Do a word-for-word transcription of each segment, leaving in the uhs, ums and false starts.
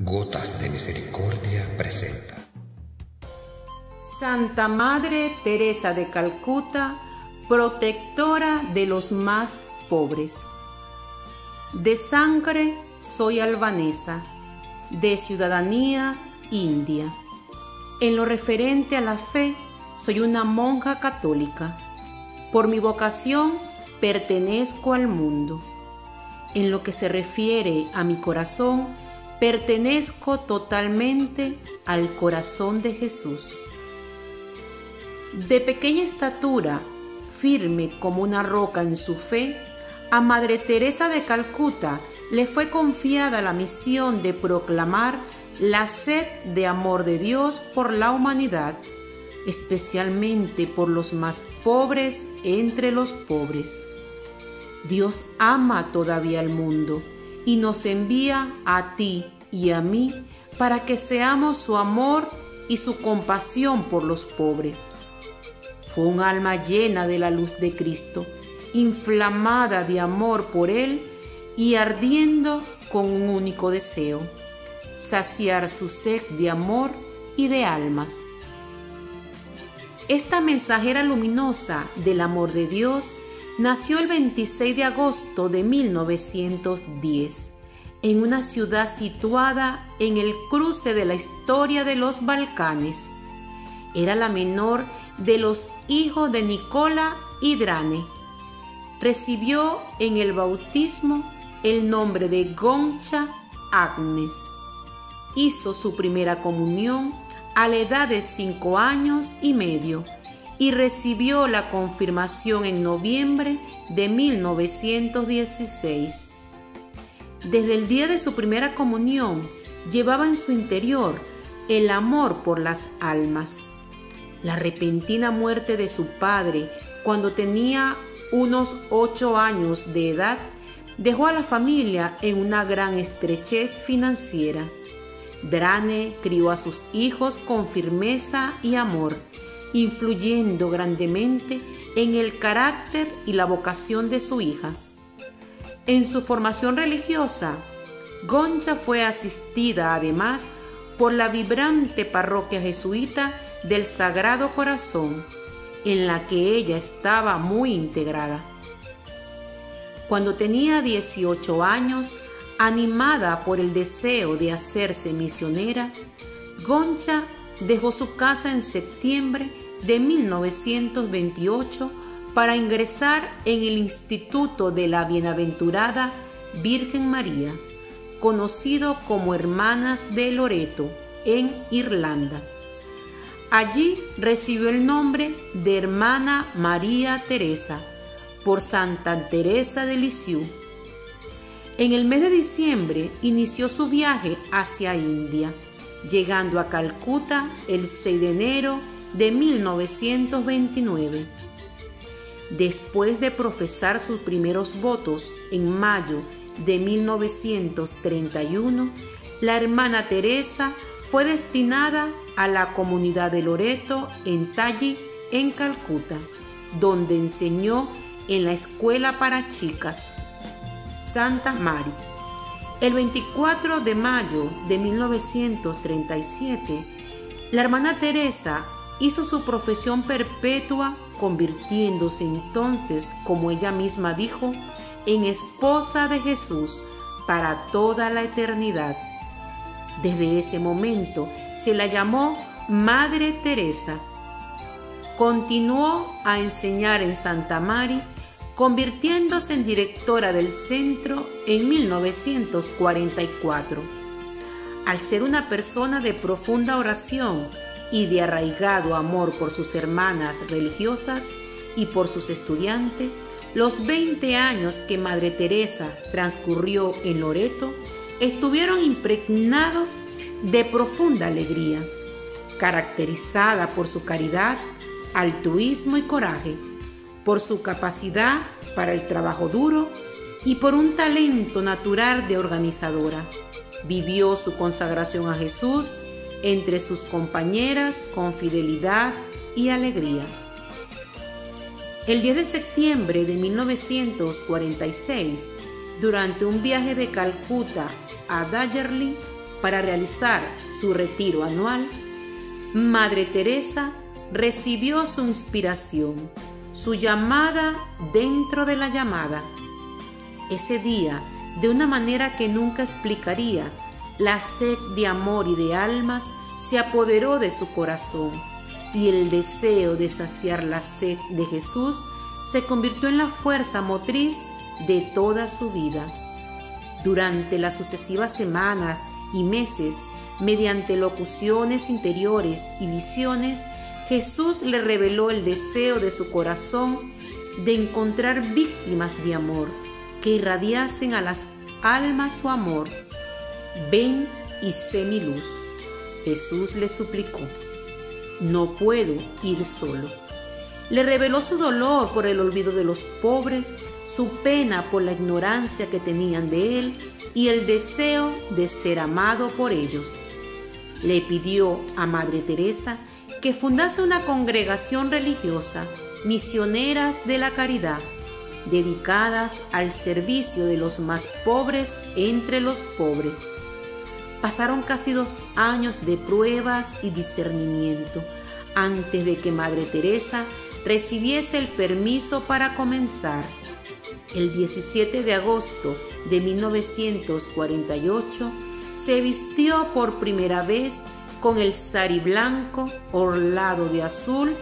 Gotas de Misericordia presenta. Santa Madre Teresa de Calcuta, protectora de los más pobres. De sangre soy albanesa, de ciudadanía india. En lo referente a la fe, soy una monja católica. Por mi vocación, pertenezco al mundo. En lo que se refiere a mi corazón, pertenezco totalmente al corazón de Jesús. De pequeña estatura, firme como una roca en su fe, a Madre Teresa de Calcuta le fue confiada la misión de proclamar la sed de amor de Dios por la humanidad, especialmente por los más pobres entre los pobres. Dios ama todavía al mundo y nos envía a ti y a mí para que seamos su amor y su compasión por los pobres. Fue un alma llena de la luz de Cristo, inflamada de amor por Él y ardiendo con un único deseo: saciar su sed de amor y de almas. Esta mensajera luminosa del amor de Dios nació el veintiséis de agosto de mil novecientos diez en una ciudad situada en el cruce de la historia de los Balcanes. Era la menor de los hijos de Nicola y Drane. Recibió en el bautismo el nombre de Goncha Agnes. Hizo su primera comunión a la edad de cinco años y medio y recibió la confirmación en noviembre de mil novecientos dieciséis. Desde el día de su primera comunión llevaba en su interior el amor por las almas. La repentina muerte de su padre cuando tenía unos ocho años de edad dejó a la familia en una gran estrechez financiera. Drane crió a sus hijos con firmeza y amor, influyendo grandemente en el carácter y la vocación de su hija. En su formación religiosa, Goncha fue asistida además por la vibrante parroquia jesuita del Sagrado Corazón, en la que ella estaba muy integrada. Cuando tenía dieciocho años, animada por el deseo de hacerse misionera, Goncha dejó su casa en septiembre de mil novecientos veintiocho para ingresar en el Instituto de la Bienaventurada Virgen María, conocido como Hermanas de Loreto, en Irlanda. Allí recibió el nombre de Hermana María Teresa, por Santa Teresa de Lisieux. En el mes de diciembre inició su viaje hacia India, llegando a Calcuta el seis de enero de mil novecientos veintinueve. Después de profesar sus primeros votos en mayo de mil novecientos treinta y uno, la hermana Teresa fue destinada a la comunidad de Loreto en Talli, en Calcuta, donde enseñó en la escuela para chicas Santa María. El veinticuatro de mayo de mil novecientos treinta y siete, la hermana Teresa hizo su profesión perpetua, convirtiéndose entonces, como ella misma dijo, en esposa de Jesús para toda la eternidad. Desde ese momento se la llamó Madre Teresa. Continuó a enseñar en Santa María, convirtiéndose en directora del centro en mil novecientos cuarenta y cuatro. Al ser una persona de profunda oración y de arraigado amor por sus hermanas religiosas y por sus estudiantes, los veinte años que Madre Teresa transcurrió en Loreto estuvieron impregnados de profunda alegría, caracterizada por su caridad, altruismo y coraje, por su capacidad para el trabajo duro y por un talento natural de organizadora. Vivió su consagración a Jesús entre sus compañeras con fidelidad y alegría. El diez de septiembre de mil novecientos cuarenta y seis, durante un viaje de Calcuta a Darjeeling, para realizar su retiro anual, Madre Teresa recibió su inspiración, su llamada dentro de la llamada. Ese día, de una manera que nunca explicaría, la sed de amor y de almas se apoderó de su corazón, y el deseo de saciar la sed de Jesús se convirtió en la fuerza motriz de toda su vida. Durante las sucesivas semanas y meses, mediante locuciones interiores y visiones, Jesús le reveló el deseo de su corazón de encontrar víctimas de amor que irradiasen a las almas su amor. Ven y sé mi luz, Jesús le suplicó. No puedo ir solo. Le reveló su dolor por el olvido de los pobres, su pena por la ignorancia que tenían de él y el deseo de ser amado por ellos. Le pidió a Madre Teresa que fundase una congregación religiosa, Misioneras de la Caridad, dedicadas al servicio de los más pobres entre los pobres. Pasaron casi dos años de pruebas y discernimiento antes de que Madre Teresa recibiese el permiso para comenzar. El diecisiete de agosto de mil novecientos cuarenta y ocho se vistió por primera vez con el sari blanco orlado de azul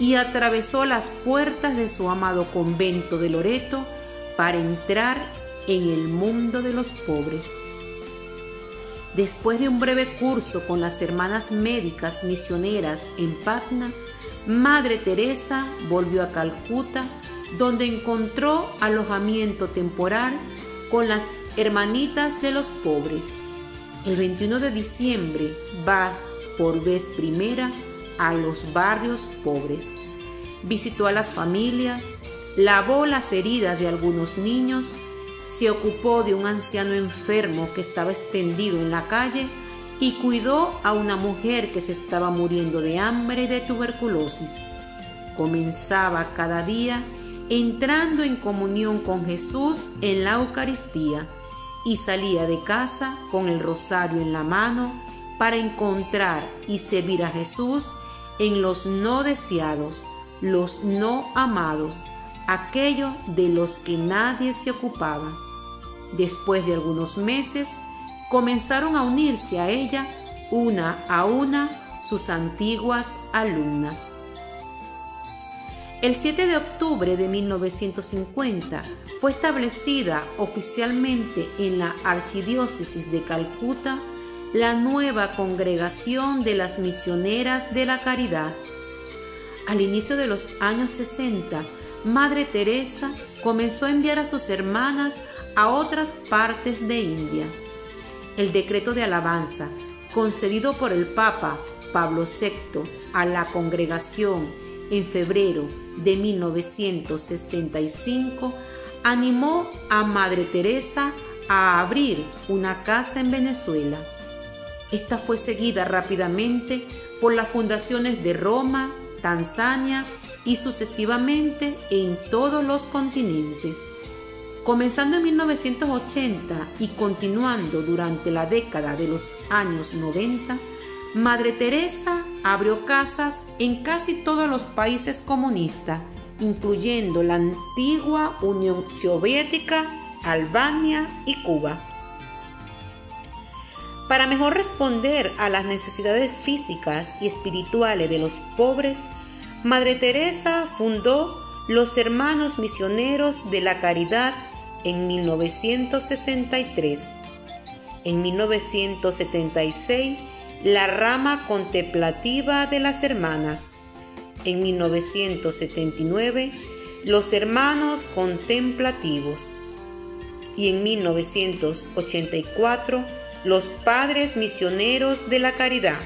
y atravesó las puertas de su amado convento de Loreto para entrar en el mundo de los pobres. Después de un breve curso con las hermanas médicas misioneras en Patna, Madre Teresa volvió a Calcuta, donde encontró alojamiento temporal con las hermanitas de los pobres. El veintiuno de diciembre va por vez primera a los barrios pobres. Visitó a las familias, lavó las heridas de algunos niños, se ocupó de un anciano enfermo que estaba extendido en la calle y cuidó a una mujer que se estaba muriendo de hambre y de tuberculosis. Comenzaba cada día entrando en comunión con Jesús en la Eucaristía y salía de casa con el rosario en la mano para encontrar y servir a Jesús en los no deseados, los no amados, aquellos de los que nadie se ocupaba. Después de algunos meses, comenzaron a unirse a ella, una a una, sus antiguas alumnas. El siete de octubre de mil novecientos cincuenta fue establecida oficialmente en la Archidiócesis de Calcuta la nueva Congregación de las Misioneras de la Caridad. Al inicio de los años sesenta, Madre Teresa comenzó a enviar a sus hermanas a otras partes de India. El decreto de alabanza, concedido por el Papa Pablo sexto a la congregación en febrero de mil novecientos sesenta y cinco, animó a Madre Teresa a abrir una casa en Venezuela. Esta fue seguida rápidamente por las fundaciones de Roma, Tanzania y sucesivamente en todos los continentes. Comenzando en mil novecientos ochenta y continuando durante la década de los años noventa, Madre Teresa abrió casas en casi todos los países comunistas, incluyendo la antigua Unión Soviética, Albania y Cuba. Para mejor responder a las necesidades físicas y espirituales de los pobres, Madre Teresa fundó los Hermanos Misioneros de la Caridad en mil novecientos sesenta y tres. En mil novecientos setenta y seis, la rama contemplativa de las hermanas. En mil novecientos setenta y nueve, los hermanos contemplativos. Y en mil novecientos ochenta y cuatro, los Padres Misioneros de la Caridad.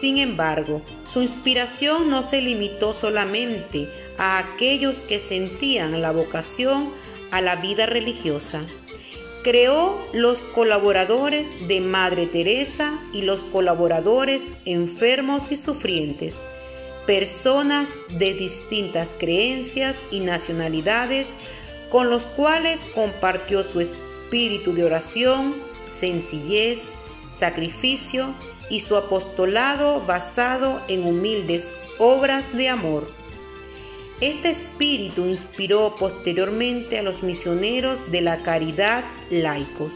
Sin embargo, su inspiración no se limitó solamente a aquellos que sentían la vocación a la vida religiosa. Creó los colaboradores de Madre Teresa y los colaboradores enfermos y sufrientes, personas de distintas creencias y nacionalidades con los cuales compartió su espíritu de oración, sencillez, sacrificio y su apostolado basado en humildes obras de amor. Este espíritu inspiró posteriormente a los misioneros de la caridad laicos.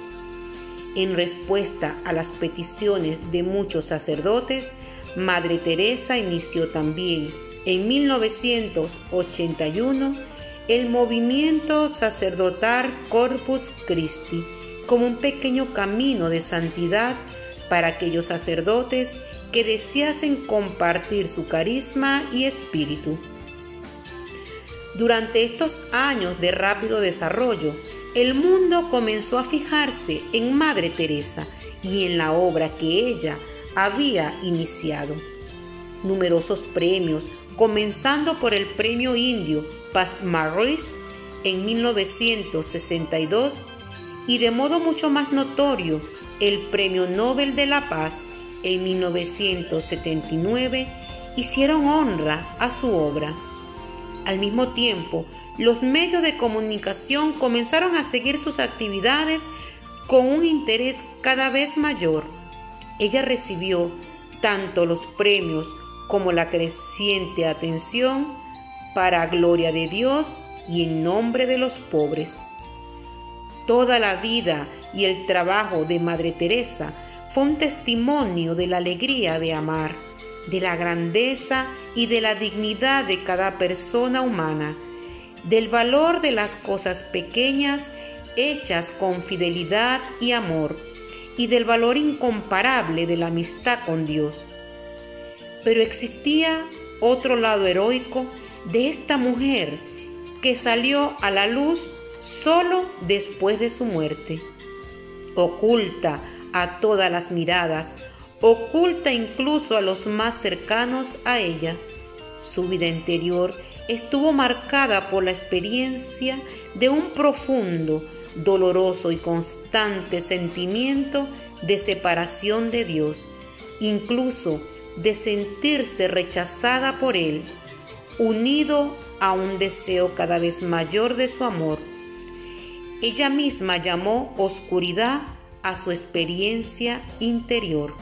En respuesta a las peticiones de muchos sacerdotes, Madre Teresa inició también, en mil novecientos ochenta y uno, el movimiento sacerdotal Corpus Christi, como un pequeño camino de santidad para aquellos sacerdotes que deseasen compartir su carisma y espíritu. Durante estos años de rápido desarrollo, el mundo comenzó a fijarse en Madre Teresa y en la obra que ella había iniciado. Numerosos premios, comenzando por el Premio Indio Paz Marois en mil novecientos sesenta y dos y, de modo mucho más notorio, el Premio Nobel de la Paz en mil novecientos setenta y nueve, hicieron honra a su obra. Al mismo tiempo, los medios de comunicación comenzaron a seguir sus actividades con un interés cada vez mayor. Ella recibió tanto los premios como la creciente atención para gloria de Dios y en nombre de los pobres. Toda la vida y el trabajo de Madre Teresa fue un testimonio de la alegría de amar, de la grandeza y de la dignidad de cada persona humana, del valor de las cosas pequeñas hechas con fidelidad y amor, y del valor incomparable de la amistad con Dios. Pero existía otro lado heroico de esta mujer que salió a la luz solo después de su muerte, oculta a todas las miradas, oculta incluso a los más cercanos a ella. Su vida interior estuvo marcada por la experiencia de un profundo, doloroso y constante sentimiento de separación de Dios, incluso de sentirse rechazada por Él, unido a un deseo cada vez mayor de su amor. Ella misma llamó oscuridad a su experiencia interior.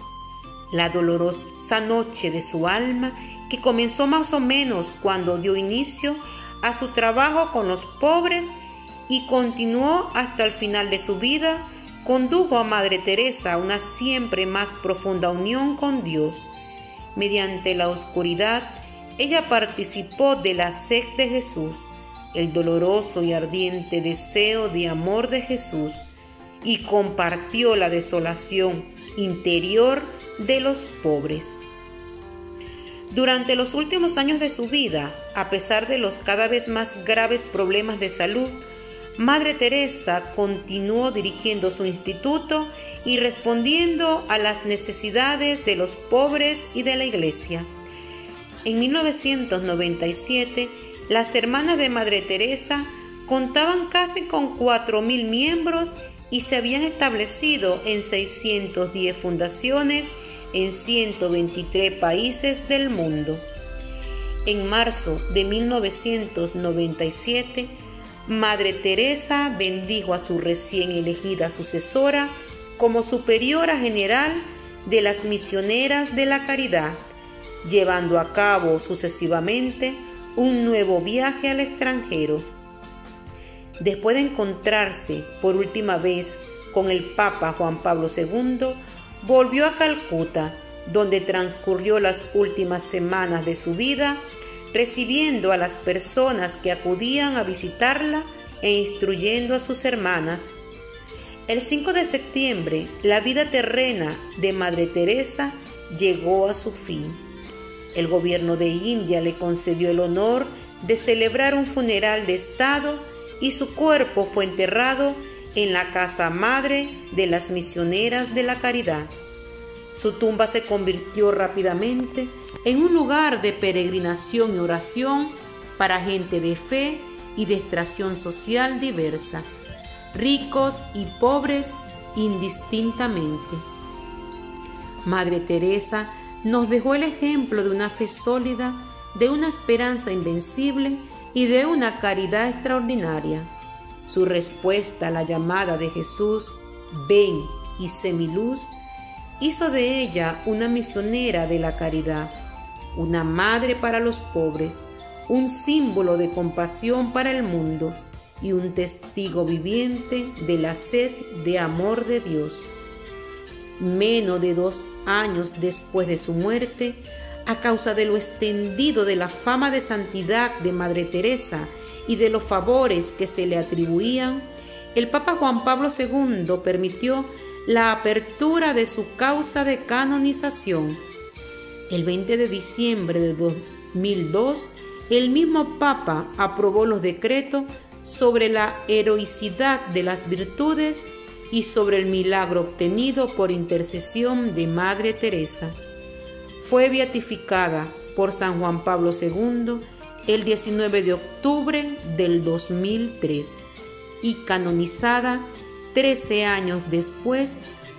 La dolorosa noche de su alma, que comenzó más o menos cuando dio inicio a su trabajo con los pobres y continuó hasta el final de su vida, condujo a Madre Teresa a una siempre más profunda unión con Dios. Mediante la oscuridad, ella participó de la sed de Jesús, el doloroso y ardiente deseo de amor de Jesús, y compartió la desolación interior de los pobres. Durante los últimos años de su vida, a pesar de los cada vez más graves problemas de salud, Madre Teresa continuó dirigiendo su instituto y respondiendo a las necesidades de los pobres y de la Iglesia. En mil novecientos noventa y siete, las hermanas de Madre Teresa contaban casi con cuatro mil miembros y se habían establecido en seiscientas diez fundaciones en ciento veintitrés países del mundo. En marzo de mil novecientos noventa y siete, Madre Teresa bendijo a su recién elegida sucesora como superiora general de las Misioneras de la Caridad, llevando a cabo sucesivamente un nuevo viaje al extranjero. Después de encontrarse por última vez con el Papa Juan Pablo segundo, volvió a Calcuta, donde transcurrió las últimas semanas de su vida, recibiendo a las personas que acudían a visitarla e instruyendo a sus hermanas. El cinco de septiembre, la vida terrena de Madre Teresa llegó a su fin. El gobierno de India le concedió el honor de celebrar un funeral de Estado y su cuerpo fue enterrado en la Casa Madre de las Misioneras de la Caridad. Su tumba se convirtió rápidamente en un lugar de peregrinación y oración para gente de fe y de extracción social diversa, ricos y pobres indistintamente. Madre Teresa nos dejó el ejemplo de una fe sólida, de una esperanza invencible y de una caridad extraordinaria. Su respuesta a la llamada de Jesús, ven, y semiluz, hizo de ella una misionera de la caridad, una madre para los pobres, un símbolo de compasión para el mundo y un testigo viviente de la sed de amor de Dios. Menos de dos años después de su muerte, a causa de lo extendido de la fama de santidad de Madre Teresa y de los favores que se le atribuían, el Papa Juan Pablo segundo permitió la apertura de su causa de canonización. El veinte de diciembre de dos mil dos, el mismo Papa aprobó los decretos sobre la heroicidad de las virtudes y sobre el milagro obtenido por intercesión de Madre Teresa. Fue beatificada por San Juan Pablo segundo el diecinueve de octubre del dos mil tres y canonizada trece años después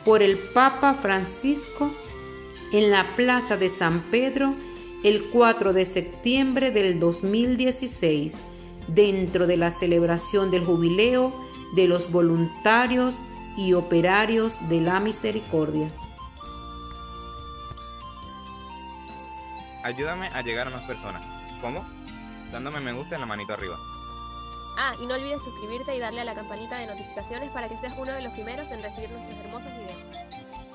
por el Papa Francisco en la Plaza de San Pedro el cuatro de septiembre del dos mil dieciséis, dentro de la celebración del jubileo de los voluntarios y operarios de la misericordia. Ayúdame a llegar a más personas. ¿Cómo? Dándome me gusta en la manito arriba. Ah, y no olvides suscribirte y darle a la campanita de notificaciones para que seas uno de los primeros en recibir nuestros hermosos videos.